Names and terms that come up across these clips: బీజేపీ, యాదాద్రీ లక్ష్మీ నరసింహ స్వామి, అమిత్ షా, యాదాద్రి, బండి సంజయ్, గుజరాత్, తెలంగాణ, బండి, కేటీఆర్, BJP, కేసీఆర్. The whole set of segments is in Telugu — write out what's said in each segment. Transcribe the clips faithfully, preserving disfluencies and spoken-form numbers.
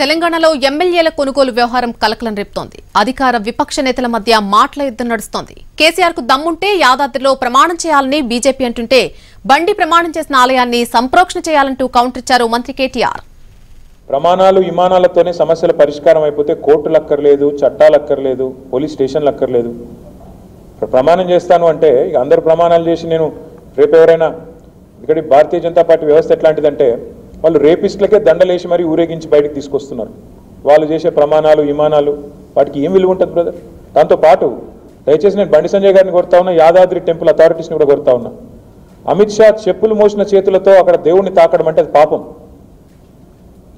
తెలంగాణలో ఎమ్మెల్యేల కొనుగోలు వ్యవహారం కలకలం రేపుతోంది. అధికార విపక్ష నేతల మధ్య మాటల యుద్ధం నడుస్తోంది. కేసీఆర్ కు దమ్ముంటే యాదాద్రిలో ప్రమాణం చేయాలని బీజేపీ అంటుంటే బండి ప్రమాణం చేసిన ఆలయాన్ని సంప్రోక్షణ చేయాలంటూ కౌంటర్ ఇచ్చారు మంత్రి కేటీఆర్. ప్రమాణాలు విమానాలతోనే సమస్యల పరిష్కారం అయిపోతే కోర్టులు అక్కర్లేదు, చట్టాలు అక్కర్లేదు, పోలీస్ స్టేషన్లు అక్కర్లేదు. ప్రమాణం చేస్తాను అంటే ఇక అందరు ప్రమాణాలు చేసి నేను రేపు ఎవరైనా ఇక్కడ భారతీయ జనతా పార్టీ వ్యవస్థ ఎట్లాంటిదంటే వాళ్ళు రేపిస్టులకే దండలేసి మరీ ఊరేగించి బయటకు తీసుకొస్తున్నారు. వాళ్ళు చేసే ప్రమాణాలు విమానాలు వాటికి ఏం విలువ ఉంటుంది బ్రదర్? దాంతోపాటు దయచేసి నేను బండి సంజయ్ గారిని కొడతా ఉన్నా, యాదాద్రి టెంపుల్ అథారిటీస్ని కూడా కొడతా ఉన్నా. అమిత్ షా చెప్పులు మోసిన చేతులతో అక్కడ దేవుణ్ణి తాకడం అంటే అది పాపం.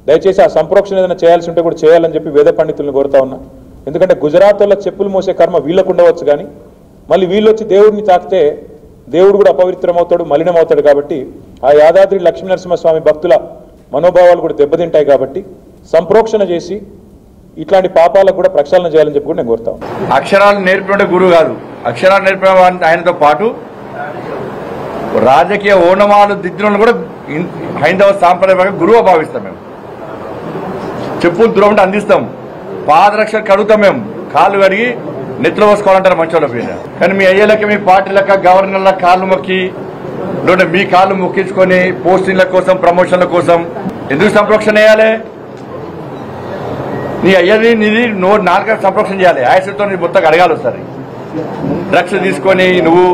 దయచేసి ఆ సంప్రోక్షణ ఏదైనా చేయాల్సి ఉంటే కూడా చేయాలని చెప్పి వేద పండితులను కోరుతా ఉన్నా. ఎందుకంటే గుజరాత్ వల్ల చెప్పులు మోసే కర్మ వీళ్ళకు ఉండవచ్చు, కానీ మళ్ళీ వీళ్ళు వచ్చి దేవుడిని తాకితే దేవుడు కూడా అపవిత్రమవుతాడు, మలినమవుతాడు. కాబట్టి ఆ యాదాద్రి లక్ష్మీ నరసింహ స్వామి భక్తుల మనోభావాలు కూడా దెబ్బతింటాయి. కాబట్టి సంప్రోక్షణ చేసి ఇట్లాంటి పాపాలకు కూడా ప్రక్షాళన చేయాలని చెప్పి నేను కోరుతాను. అక్షరాలు నేర్పిన గురువు కాదు, అక్షరాలు నేర్పిన ఆయనతో పాటు రాజకీయ ఓనమాలు దిద్దిన కూడా హైందవ సాంప్రదాయపరంగా గురువు భావిస్తాం. మేము చెప్పులు దూరం అందిస్తాం, పాదరక్షలు కడుగుతాం, మేము కాళ్ళు కడిగి నెత్తులు పోసుకోవాలంటారు మంచోళ్ళ మీద. కానీ మీ అయ్యేలకి మీ పార్టీ లెక్క గవర్నర్ల కాళ్ళు మొక్కి లేదా మీ కాళ్ళు మొక్కించుకొని పోస్టింగ్ల కోసం ప్రమోషన్ల కోసం ఎందుకు సంప్రోక్షణ చేయాలి? నీ అయ్యది నీది నువ్వు నాలుగు సంప్రోక్షణ చేయాలి. ఆయాసంతో నీ మొత్తం అడగాలి. ఒకసారి రక్ష తీసుకొని నువ్వు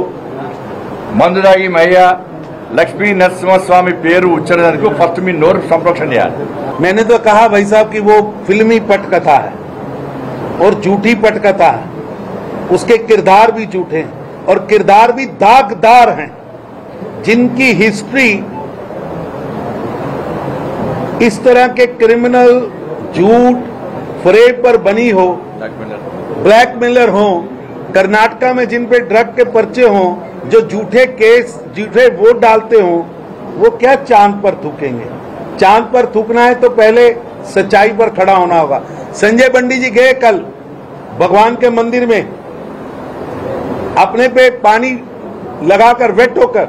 మందు దాగి మయ్య లక్ష్మీ నరసింహస్వామి పేరు ఉచ్చరించడానికి ఫస్ట్ మీ నోరు సంప్రోక్షణ చేయాలి. मैंने तो कहा भाई साहब की वो फिल्मी पटकथा है और झूठी पटकथा है. उसके किरदार भी झूठे हैं और किरदार भी दागदार हैं, जिनकी हिस्ट्री इस तरह के क्रिमिनल झूठ फरेब पर बनी हो, ब्लैकमेलर हो. कर्नाटका में जिन पे ड्रग के पर्चे हों, जो झूठे केस झूठे वोट डालते हों, वो क्या चांद पर थूकेंगे? चांद पर थूकना है तो पहले सच्चाई पर खड़ा होना होगा. संजय बंडी जी गए कल भगवान के मंदिर में अपने पे पानी लगाकर वेट होकर,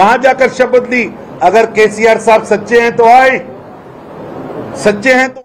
वहां जाकर शपथ ली, अगर केसीआर साहब सच्चे हैं तो आए, सच्चे हैं तो